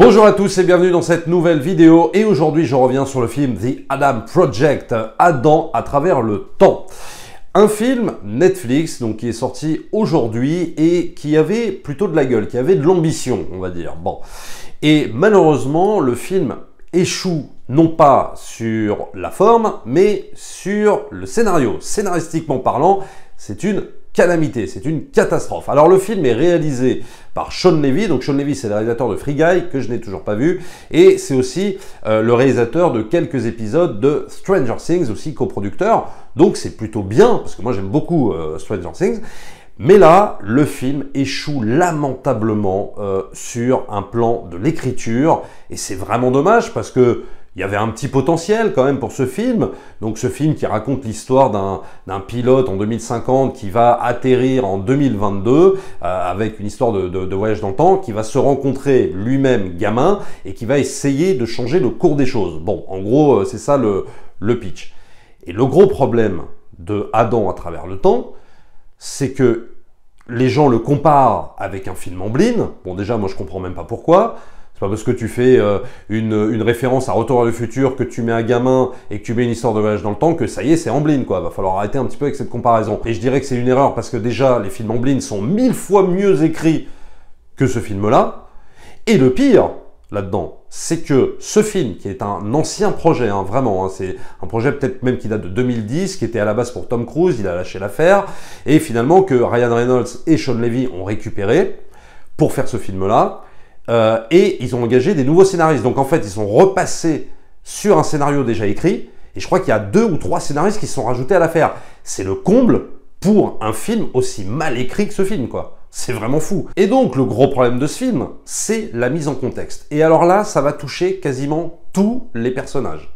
Bonjour à tous et bienvenue dans cette nouvelle vidéo, et aujourd'hui je reviens sur le film The Adam Project, Adam à travers le temps. Un film Netflix donc qui est sorti aujourd'hui et qui avait plutôt de la gueule, qui avait de l'ambition on va dire. Bon. Et malheureusement le film échoue non pas sur la forme mais sur le scénario. Scénaristiquement parlant, c'est une calamité, c'est une catastrophe. Alors le film est réalisé par Sean Levy, donc Sean Levy c'est le réalisateur de Free Guy que je n'ai toujours pas vu, et c'est aussi le réalisateur de quelques épisodes de Stranger Things, aussi coproducteur, donc c'est plutôt bien, parce que moi j'aime beaucoup Stranger Things, mais là le film échoue lamentablement sur un plan de l'écriture, et c'est vraiment dommage parce que il y avait un petit potentiel quand même pour ce film. Donc ce film qui raconte l'histoire d'un pilote en 2050 qui va atterrir en 2022 avec une histoire de voyage dans le temps, qui va se rencontrer lui-même gamin et qui va essayer de changer le cours des choses. Bon, en gros, c'est ça le pitch. Et le gros problème de Adam à travers le temps, c'est que les gens le comparent avec un film Amblin. Bon déjà, moi je comprends même pas pourquoi. C'est pas parce que tu fais une référence à Retour vers le futur, que tu mets un gamin et que tu mets une histoire de voyage dans le temps, que ça y est, c'est Amblin, quoi. Va falloir arrêter un petit peu avec cette comparaison. Et je dirais que c'est une erreur parce que déjà, les films Amblin sont 1000 fois mieux écrits que ce film-là. Et le pire, là-dedans, c'est que ce film, qui est un ancien projet, hein, vraiment, hein, c'est un projet peut-être même qui date de 2010, qui était à la base pour Tom Cruise, il a lâché l'affaire, et finalement que Ryan Reynolds et Sean Levy ont récupéré pour faire ce film-là. Et ils ont engagé des nouveaux scénaristes. Donc en fait, ils sont repassés sur un scénario déjà écrit. Et je crois qu'il y a 2 ou 3 scénaristes qui se sont rajoutés à l'affaire. C'est le comble pour un film aussi mal écrit que ce film, quoi. C'est vraiment fou. Et donc, le gros problème de ce film, c'est la mise en contexte. Et alors là, ça va toucher quasiment tous les personnages.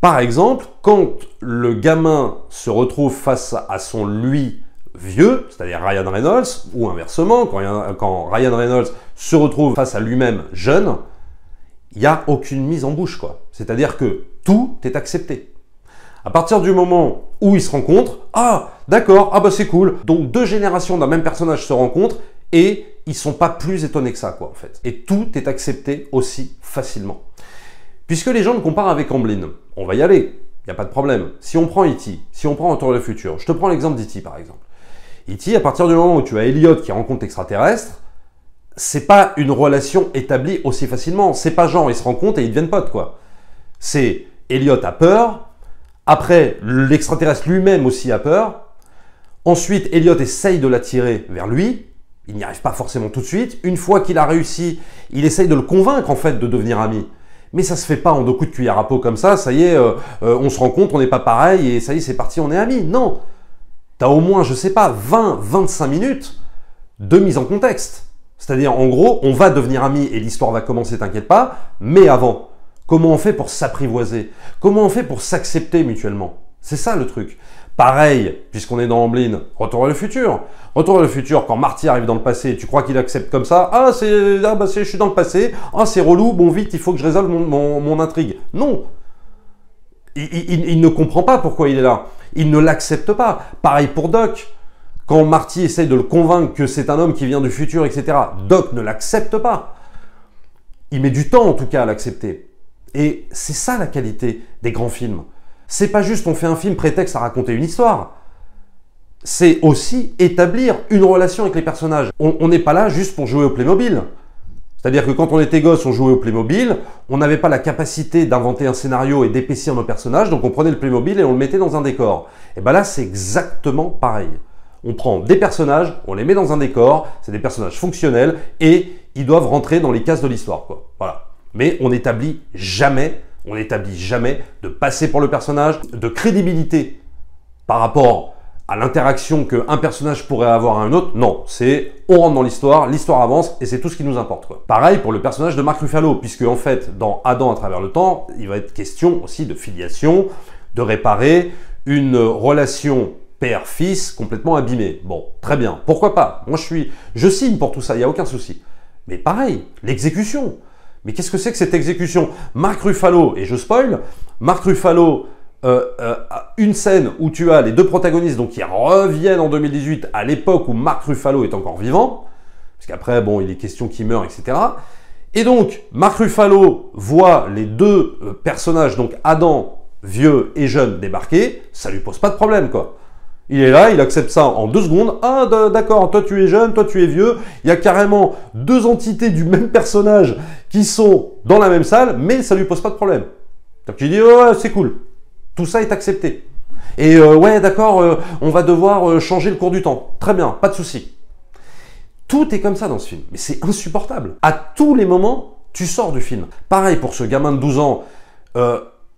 Par exemple, quand le gamin se retrouve face à son lui vieux, c'est-à-dire Ryan Reynolds, ou inversement, quand Ryan Reynolds se retrouve face à lui-même jeune, il n'y a aucune mise en bouche, quoi. C'est-à-dire que tout est accepté. À partir du moment où ils se rencontrent, ah, d'accord, ah bah c'est cool. Donc 2 générations d'un même personnage se rencontrent et ils ne sont pas plus étonnés que ça, quoi, en fait. Et tout est accepté aussi facilement. Puisque les gens le comparent avec Amblin, on va y aller, il n'y a pas de problème. Si on prend E.T., si on prend Retour vers le futur, je te prends l'exemple d'E.T. par exemple. E.T., à partir du moment où tu as Elliot qui rencontre l'extraterrestre, c'est pas une relation établie aussi facilement. C'est pas genre, ils se rencontrent et ils deviennent potes, quoi. C'est Elliot a peur, après, l'extraterrestre lui-même aussi a peur, ensuite, Elliot essaye de l'attirer vers lui, il n'y arrive pas forcément tout de suite, une fois qu'il a réussi, il essaye de le convaincre, en fait, de devenir ami. Mais ça se fait pas en 2 coups de cuillère à peau comme ça y est, on se rencontre, on n'est pas pareil, et ça y est, c'est parti, on est amis. Non! T'as au moins, je sais pas, 20-25 minutes de mise en contexte. C'est-à-dire, en gros, on va devenir amis et l'histoire va commencer, t'inquiète pas, mais avant, comment on fait pour s'apprivoiser? Comment on fait pour s'accepter mutuellement? C'est ça le truc. Pareil, puisqu'on est dans Amblin, Retour vers le futur. Retour vers le futur, quand Marty arrive dans le passé, tu crois qu'il accepte comme ça? Ah, je suis dans le passé, ah, c'est relou, bon, vite, il faut que je résolve mon intrigue. Non! Il ne comprend pas pourquoi il est là. Il ne l'accepte pas. Pareil pour Doc. Quand Marty essaie de le convaincre que c'est un homme qui vient du futur, etc., Doc ne l'accepte pas. Il met du temps, en tout cas, à l'accepter. Et c'est ça la qualité des grands films. C'est pas juste on fait un film prétexte à raconter une histoire. C'est aussi établir une relation avec les personnages. On n'est pas là juste pour jouer au Playmobil. C'est-à-dire que quand on était gosse, on jouait au Playmobil, on n'avait pas la capacité d'inventer un scénario et d'épaissir nos personnages, donc on prenait le Playmobil et on le mettait dans un décor. Et bien là, c'est exactement pareil. On prend des personnages, on les met dans un décor, c'est des personnages fonctionnels, et ils doivent rentrer dans les cases de l'histoire, quoi. Voilà. Mais on n'établit jamais de passé pour le personnage, de crédibilité par rapport à l'interaction qu'un personnage pourrait avoir à un autre, non, c'est on rentre dans l'histoire, l'histoire avance et c'est tout ce qui nous importe, quoi. Pareil pour le personnage de Mark Ruffalo, puisque en fait, dans Adam à travers le temps, il va être question aussi de filiation, de réparer une relation père-fils complètement abîmée. Bon, très bien, pourquoi pas? Moi je signe pour tout ça, il n'y a aucun souci. Mais pareil, l'exécution. Mais qu'est-ce que c'est que cette exécution? Mark Ruffalo, et je spoil, Mark Ruffalo, une scène où tu as les 2 protagonistes donc qui reviennent en 2018 à l'époque où Mark Ruffalo est encore vivant, parce qu'après, bon, il est question qu'il meurt, etc. Et donc, Mark Ruffalo voit les deux personnages, donc Adam, vieux et jeune, débarquer, ça lui pose pas de problème, quoi. Il est là, il accepte ça en 2 secondes. Ah, d'accord, toi tu es jeune, toi tu es vieux. Il y a carrément deux entités du même personnage qui sont dans la même salle, mais ça lui pose pas de problème. Donc il dit, oh, c'est cool. Tout ça est accepté. Et ouais, d'accord, on va devoir changer le cours du temps. Très bien, pas de souci. Tout est comme ça dans ce film. Mais c'est insupportable. À tous les moments, tu sors du film. Pareil pour ce gamin de 12 ans.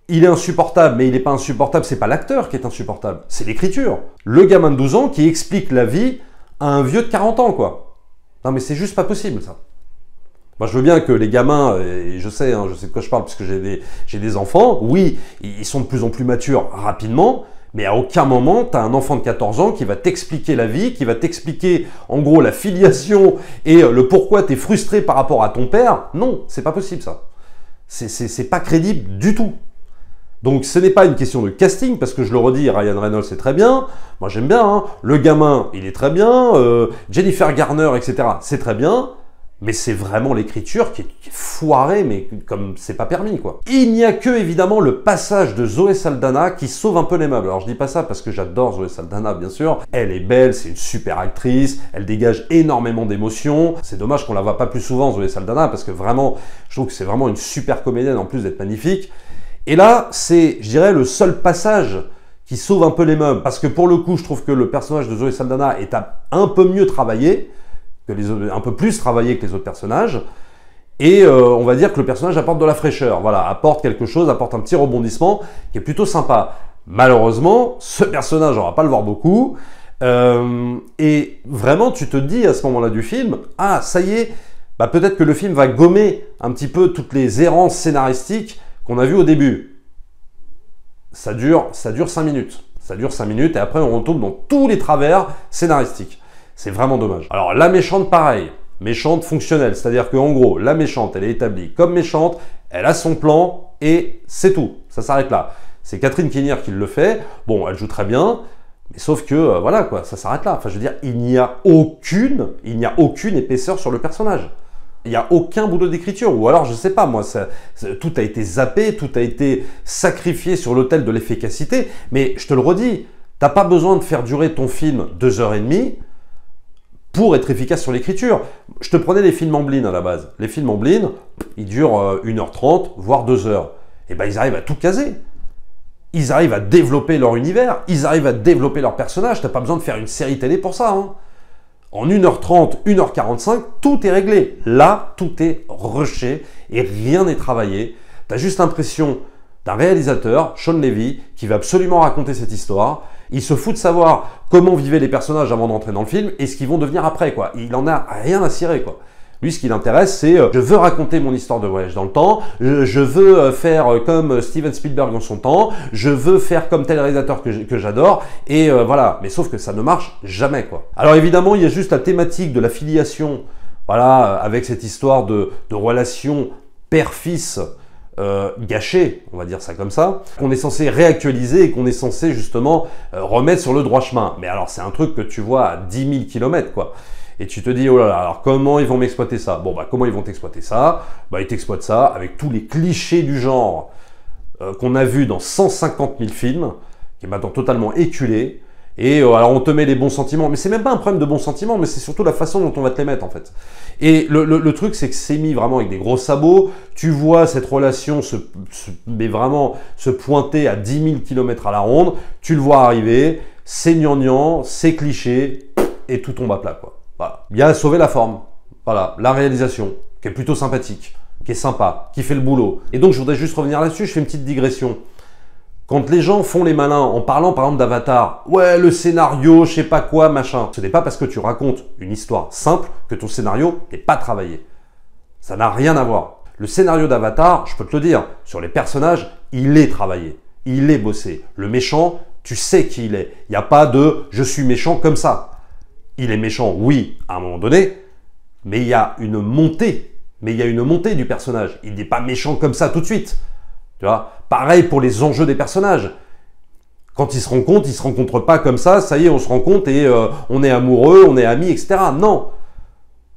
Il est insupportable, mais il n'est pas insupportable. C'est pas l'acteur qui est insupportable. C'est l'écriture. Le gamin de 12 ans qui explique la vie à un vieux de 40 ans, quoi. Non, mais c'est juste pas possible, ça. Moi, je veux bien que les gamins, et je sais de quoi je parle parce que j'ai des enfants, oui, ils sont de plus en plus matures rapidement, mais à aucun moment, tu as un enfant de 14 ans qui va t'expliquer la vie, qui va t'expliquer, en gros, la filiation et le pourquoi tu es frustré par rapport à ton père. Non, c'est pas possible, ça. C'est pas crédible du tout. Donc, ce n'est pas une question de casting, parce que je le redis, Ryan Reynolds est très bien. Moi, j'aime bien, hein. Le gamin, il est très bien. Jennifer Garner, etc., c'est très bien. Mais c'est vraiment l'écriture qui est foirée, mais comme c'est pas permis, quoi. Il n'y a que, évidemment, le passage de Zoé Saldana qui sauve un peu les meubles. Alors, je dis pas ça parce que j'adore Zoé Saldana, bien sûr. Elle est belle, c'est une super actrice, elle dégage énormément d'émotions. C'est dommage qu'on la voit pas plus souvent, Zoé Saldana, parce que vraiment, je trouve que c'est vraiment une super comédienne, en plus d'être magnifique. Et là, c'est, je dirais, le seul passage qui sauve un peu les meubles. Parce que pour le coup, je trouve que le personnage de Zoé Saldana est un peu mieux travaillé, un peu plus travaillé que les autres personnages. Et on va dire que le personnage apporte de la fraîcheur. Voilà, apporte quelque chose, apporte un petit rebondissement qui est plutôt sympa. Malheureusement, ce personnage, on va pas le voir beaucoup. Et vraiment, tu te dis à ce moment-là du film, ah, ça y est, bah, peut-être que le film va gommer un petit peu toutes les errances scénaristiques qu'on a vu au début. Ça dure 5 minutes. Ça dure 5 minutes et après on retombe dans tous les travers scénaristiques. C'est vraiment dommage. Alors la méchante, pareil. Méchante fonctionnelle. C'est-à-dire qu'en gros, la méchante, elle est établie comme méchante, elle a son plan et c'est tout. Ça s'arrête là. C'est Catherine Keener qui le fait. Bon, elle joue très bien, mais sauf que, voilà quoi, ça s'arrête là. Enfin, je veux dire, il n'y a aucune épaisseur sur le personnage. Il n'y a aucun boulot d'écriture, ou alors je sais pas moi, tout a été zappé, tout a été sacrifié sur l'autel de l'efficacité, mais je te le redis, t'as pas besoin de faire durer ton film 2 heures et demie pour être efficace sur l'écriture. Je te prenais les films Amblin à la base, les films Amblin, ils durent 1h30, voire 2 heures, et ben ils arrivent à tout caser. Ils arrivent à développer leur univers, ils arrivent à développer leurs personnages, t'as pas besoin de faire une série télé pour ça, hein. En 1h30, 1h45, tout est réglé. Là, tout est rushé et rien n'est travaillé. Tu as juste l'impression d'un réalisateur, Sean Levy, qui va absolument raconter cette histoire. Il se fout de savoir comment vivaient les personnages avant d'entrer dans le film et ce qu'ils vont devenir après, quoi. Il en a rien à cirer, quoi. Lui, ce qui l'intéresse, c'est je veux raconter mon histoire de voyage dans le temps, je veux faire comme Steven Spielberg en son temps, je veux faire comme tel réalisateur que j'adore, et voilà. Mais sauf que ça ne marche jamais, quoi. Alors évidemment, il y a juste la thématique de la filiation, voilà, avec cette histoire de relation père-fils gâchée, on va dire ça comme ça, qu'on est censé réactualiser et qu'on est censé justement remettre sur le droit chemin. Mais alors, c'est un truc que tu vois à 10 000 km, quoi. Et tu te dis, oh là là, alors comment ils vont m'exploiter ça? Bon, bah comment ils vont t'exploiter ça? Bah ils t'exploitent ça avec tous les clichés du genre qu'on a vu dans 150 000 films, qui est maintenant totalement éculé. Et alors on te met les bons sentiments, mais c'est même pas un problème de bons sentiments, mais c'est surtout la façon dont on va te les mettre en fait. Et le truc, c'est que c'est mis vraiment avec des gros sabots. Tu vois cette relation mais vraiment se pointer à 10 000 km à la ronde. Tu le vois arriver, c'est gnangnan, c'est cliché, et tout tombe à plat, quoi. Voilà. Il y a à sauver la forme, voilà, la réalisation, qui est plutôt sympathique, qui est sympa, qui fait le boulot. Et donc, je voudrais juste revenir là-dessus, je fais une petite digression. Quand les gens font les malins en parlant, par exemple, d'Avatar, ouais, le scénario, je sais pas quoi, machin, ce n'est pas parce que tu racontes une histoire simple que ton scénario n'est pas travaillé. Ça n'a rien à voir. Le scénario d'Avatar, je peux te le dire, sur les personnages, il est travaillé, il est bossé. Le méchant, tu sais qui il est. Il n'y a pas de « je suis méchant comme ça ». Il est méchant, oui, à un moment donné, mais il y a une montée. Mais il y a une montée du personnage. Il n'est pas méchant comme ça tout de suite. Tu vois, pareil pour les enjeux des personnages. Quand ils se rencontrent, ils ne se rencontrent pas comme ça. Ça y est, on se rencontre et on est amoureux, on est amis, etc. Non.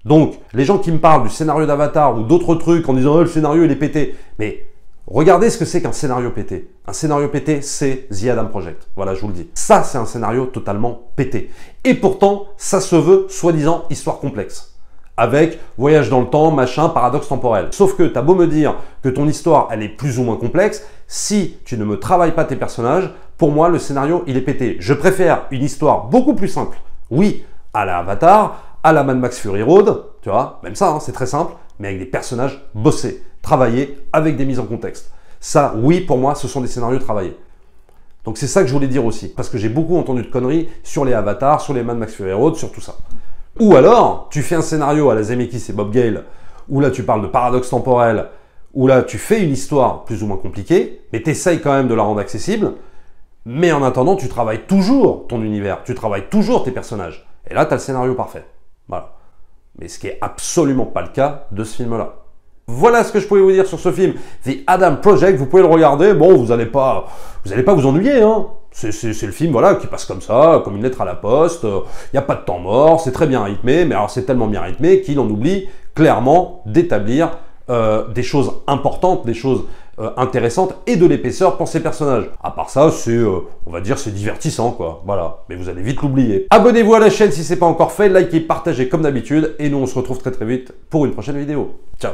Donc, les gens qui me parlent du scénario d'Avatar ou d'autres trucs en disant oh, « le scénario, il est pété », mais regardez ce que c'est qu'un scénario pété. Un scénario pété, c'est The Adam Project. Voilà, je vous le dis. Ça, c'est un scénario totalement pété. Et pourtant, ça se veut, soi-disant, histoire complexe. Avec voyage dans le temps, machin, paradoxe temporel. Sauf que t'as beau me dire que ton histoire, elle est plus ou moins complexe, si tu ne me travailles pas tes personnages, pour moi, le scénario, il est pété. Je préfère une histoire beaucoup plus simple. Oui, à la Avatar, à la Mad Max Fury Road, tu vois, même ça, hein, c'est très simple, mais avec des personnages bossés, travaillés, avec des mises en contexte. Ça, oui, pour moi, ce sont des scénarios travaillés. Donc c'est ça que je voulais dire aussi, parce que j'ai beaucoup entendu de conneries sur les Avatars, sur les Mad Max Fury Road, sur tout ça. Ou alors, tu fais un scénario à la Zemeckis et Bob Gale, où là tu parles de paradoxe temporel, où là tu fais une histoire plus ou moins compliquée, mais t'essayes quand même de la rendre accessible, mais en attendant tu travailles toujours ton univers, tu travailles toujours tes personnages, et là t'as le scénario parfait. Voilà. Mais ce qui est absolument pas le cas de ce film-là. Voilà ce que je pouvais vous dire sur ce film, The Adam Project, vous pouvez le regarder, bon vous n'allez pas vous ennuyer, hein. C'est le film voilà, qui passe comme ça, comme une lettre à la poste, il n'y a pas de temps mort, c'est très bien rythmé, mais alors c'est tellement bien rythmé qu'il en oublie clairement d'établir des choses importantes, des choses intéressantes et de l'épaisseur pour ses personnages. À part ça, c'est, on va dire, c'est divertissant quoi, voilà, mais vous allez vite l'oublier. Abonnez-vous à la chaîne si ce n'est pas encore fait, likez, partagez comme d'habitude, et nous on se retrouve très vite pour une prochaine vidéo. Ciao.